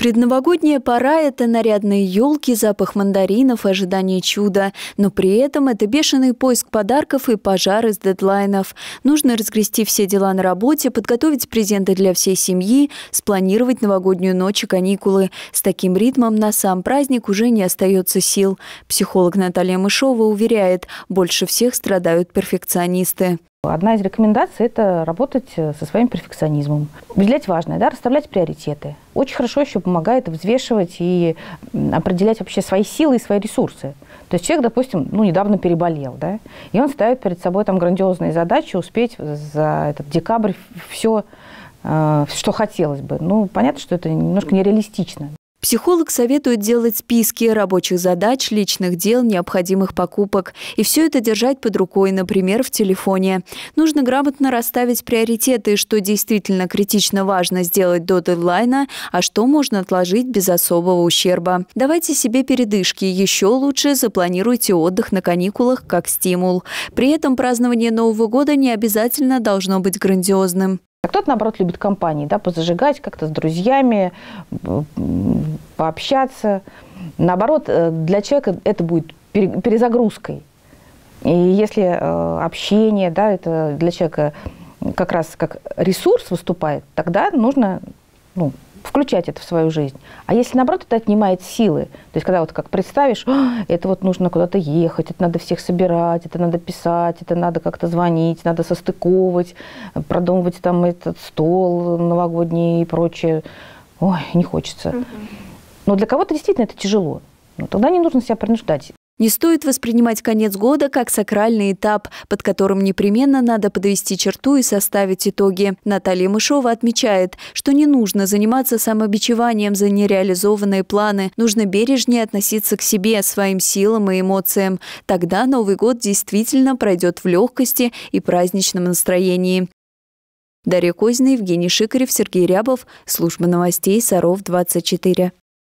Предновогодняя пора – это нарядные елки, запах мандаринов, ожидание чуда. Но при этом это бешеный поиск подарков и пожар из дедлайнов. Нужно разгрести все дела на работе, подготовить презенты для всей семьи, спланировать новогоднюю ночь и каникулы. С таким ритмом на сам праздник уже не остается сил. Психолог Наталья Мышова уверяет, больше всех страдают перфекционисты. Одна из рекомендаций – это работать со своим перфекционизмом. Выделять важное, да, расставлять приоритеты. Очень хорошо еще помогает взвешивать и определять вообще свои силы и свои ресурсы. То есть человек, допустим, недавно переболел, да, и он ставит перед собой там грандиозные задачи, успеть за этот декабрь все, что хотелось бы. Понятно, что это немножко нереалистично. Психолог советует делать списки рабочих задач, личных дел, необходимых покупок. И все это держать под рукой, например, в телефоне. Нужно грамотно расставить приоритеты, что действительно критично важно сделать до дедлайна, а что можно отложить без особого ущерба. Давайте себе передышки. Еще лучше запланируйте отдых на каникулах как стимул. При этом празднование Нового года не обязательно должно быть грандиозным. А кто-то, наоборот, любит компании, да, позажигать как-то с друзьями, пообщаться. Наоборот, для человека это будет перезагрузкой. И если общение, да, это для человека как раз как ресурс выступает, тогда нужно включать это в свою жизнь. А если, наоборот, это отнимает силы, то есть когда вот как представишь, это вот нужно куда-то ехать, это надо всех собирать, это надо писать, это надо как-то звонить, надо состыковывать, продумывать там этот стол новогодний и прочее. Ой, не хочется. Но для кого-то действительно это тяжело. Но тогда не нужно себя принуждать. Не стоит воспринимать конец года как сакральный этап, под которым непременно надо подвести черту и составить итоги. Наталья Мышова отмечает, что не нужно заниматься самобичеванием за нереализованные планы. Нужно бережнее относиться к себе, своим силам и эмоциям. Тогда Новый год действительно пройдет в легкости и праздничном настроении. Дарья Козина, Евгений Шикарев, Сергей Рябов. Служба новостей «Саров 24».